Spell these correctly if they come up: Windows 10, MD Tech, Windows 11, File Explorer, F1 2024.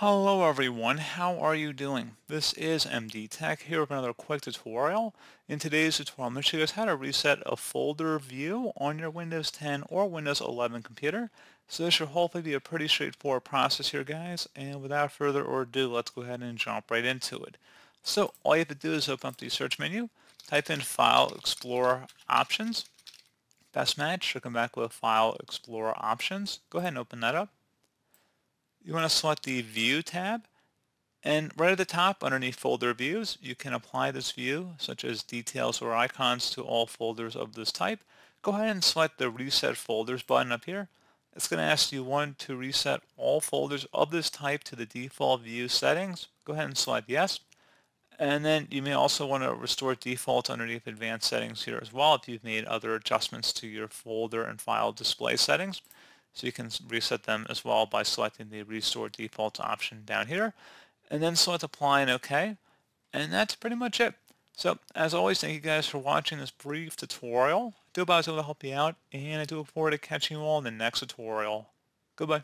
Hello everyone, how are you doing? This is MD Tech here with another quick tutorial. In today's tutorial, I'm going to show you guys how to reset a folder view on your Windows 10 or Windows 11 computer. So this should hopefully be a pretty straightforward process here, guys, and without further ado, let's go ahead and jump right into it. So all you have to do is open up the search menu, type in File Explorer Options. Best match should come back with File Explorer Options. Go ahead and open that up. You want to select the View tab, and right at the top underneath Folder Views, you can apply this view, such as details or icons, to all folders of this type. Go ahead and select the Reset Folders button up here. It's going to ask you to reset all folders of this type to the default view settings. Go ahead and select Yes. And then you may also want to restore defaults underneath advanced settings here as well if you've made other adjustments to your folder and file display settings. So you can reset them as well by selecting the Restore Defaults option down here. And then select Apply and OK. And that's pretty much it. So as always, thank you guys for watching this brief tutorial. I do hope I was able to help you out, and I do look forward to catching you all in the next tutorial. Goodbye.